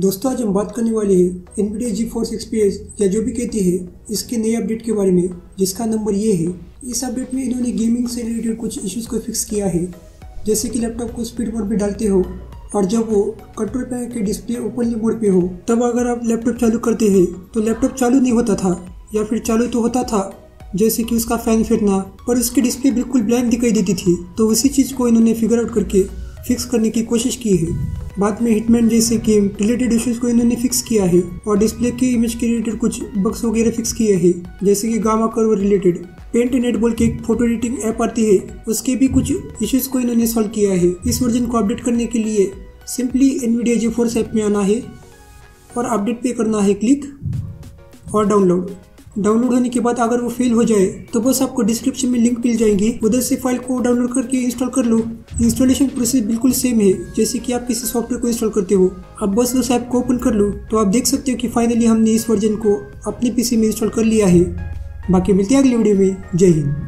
दोस्तों, आज हम बात करने वाले हैं NVIDIA GeForce एक्सपीरियंस या जो भी कहते हैं इसके नए अपडेट के बारे में, जिसका नंबर ये है। इस अपडेट में इन्होंने गेमिंग से रिलेटेड कुछ इश्यूज़ को फिक्स किया है, जैसे कि लैपटॉप को स्पीड मोड पे डालते हो और जब वो कंट्रोल पैनल के डिस्प्ले ओपनली मोड पे हो तब अगर आप लैपटॉप चालू करते हैं तो लैपटॉप चालू नहीं होता था, या फिर चालू तो होता था जैसे कि उसका फैन फिटना पर उसकी डिस्प्ले बिल्कुल ब्लैंक दिखाई देती थी। तो उसी चीज़ को इन्होंने फिगर आउट करके फिक्स करने की कोशिश की है। बाद में हिटमैन जैसे गेम रिलेटेड इश्यूज को इन्होंने फिक्स किया है और डिस्प्ले की इमेज के रिलेटेड कुछ बग्स वगैरह फिक्स किए हैं, जैसे कि गामा कर्व रिलेटेड। Paint.NET बोल के एक फोटो एडिटिंग ऐप आती है, उसके भी कुछ इश्यूज को इन्होंने सॉल्व किया है। इस वर्जन को अपडेट करने के लिए सिंपली NVIDIA GeForce ऐप में आना है और अपडेट पे करना है क्लिक और डाउनलोड होने के बाद अगर वो फेल हो जाए तो बस आपको डिस्क्रिप्शन में लिंक मिल जाएंगी, उधर से फाइल को डाउनलोड करके इंस्टॉल कर लो। इंस्टॉलेशन प्रोसेस बिल्कुल सेम है जैसे कि आप किसी सॉफ्टवेयर को इंस्टॉल करते हो। अब बस उस ऐप को ओपन कर लो तो आप देख सकते हो कि फाइनली हमने इस वर्जन को अपने पीसी में इंस्टॉल कर लिया है। बाकी मिलते हैं अगले वीडियो में। जय हिंद।